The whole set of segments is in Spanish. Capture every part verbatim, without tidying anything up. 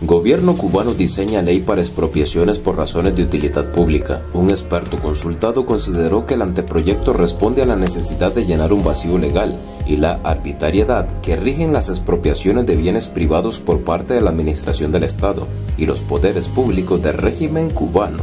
Gobierno cubano diseña ley para expropiaciones por razones de utilidad pública. Un experto consultado consideró que el anteproyecto responde a la necesidad de llenar un vacío legal y la arbitrariedad que rigen las expropiaciones de bienes privados por parte de la administración del Estado y los poderes públicos del régimen cubano.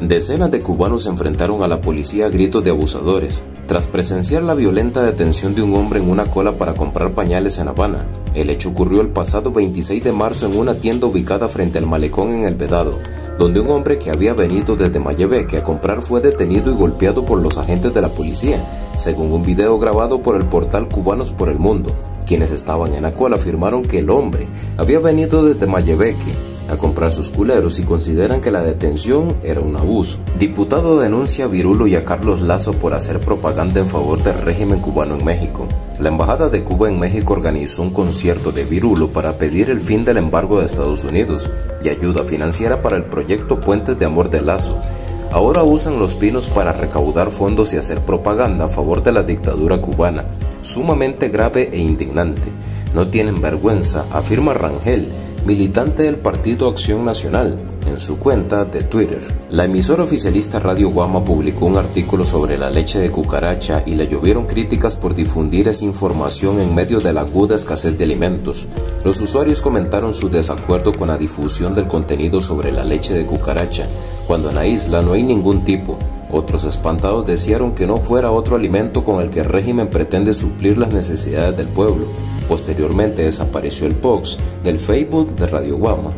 Decenas de cubanos se enfrentaron a la policía a gritos de abusadores, tras presenciar la violenta detención de un hombre en una cola para comprar pañales en Habana. El hecho ocurrió el pasado veintiséis de marzo en una tienda ubicada frente al malecón en El Vedado, donde un hombre que había venido desde Mayebeque a comprar fue detenido y golpeado por los agentes de la policía, según un video grabado por el portal Cubanos por el Mundo. Quienes estaban en la cola afirmaron que el hombre había venido desde Mayebeque a comprar sus culeros y consideran que la detención era un abuso. Diputado denuncia a Virulo y a Carlos Lazo por hacer propaganda en favor del régimen cubano en México. La Embajada de Cuba en México organizó un concierto de Virulo para pedir el fin del embargo de Estados Unidos y ayuda financiera para el proyecto Puentes de Amor de Lazo. Ahora usan los pinos para recaudar fondos y hacer propaganda a favor de la dictadura cubana. Sumamente grave e indignante. No tienen vergüenza, afirma Rangel, militante del Partido Acción Nacional, en su cuenta de Twitter. La emisora oficialista Radio Guama publicó un artículo sobre la leche de cucaracha y le llovieron críticas por difundir esa información en medio de la aguda escasez de alimentos. Los usuarios comentaron su desacuerdo con la difusión del contenido sobre la leche de cucaracha, cuando en la isla no hay ningún tipo. Otros espantados desearon que no fuera otro alimento con el que el régimen pretende suplir las necesidades del pueblo. Posteriormente desapareció el post del Facebook de Radio Guama.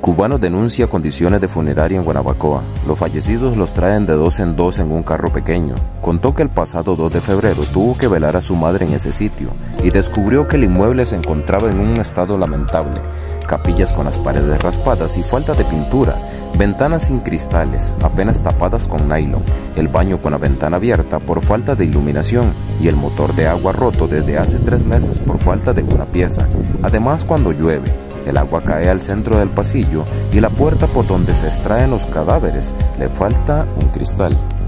Cubanos denuncia condiciones de funeraria en Guanabacoa. Los fallecidos los traen de dos en dos en un carro pequeño. Contó que el pasado dos de febrero tuvo que velar a su madre en ese sitio y descubrió que el inmueble se encontraba en un estado lamentable. Capillas con las paredes raspadas y falta de pintura, ventanas sin cristales, apenas tapadas con nylon, el baño con la ventana abierta por falta de iluminación y el motor de agua roto desde hace tres meses por falta de una pieza. Además, cuando llueve, el agua cae al centro del pasillo y la puerta por donde se extraen los cadáveres le falta un cristal.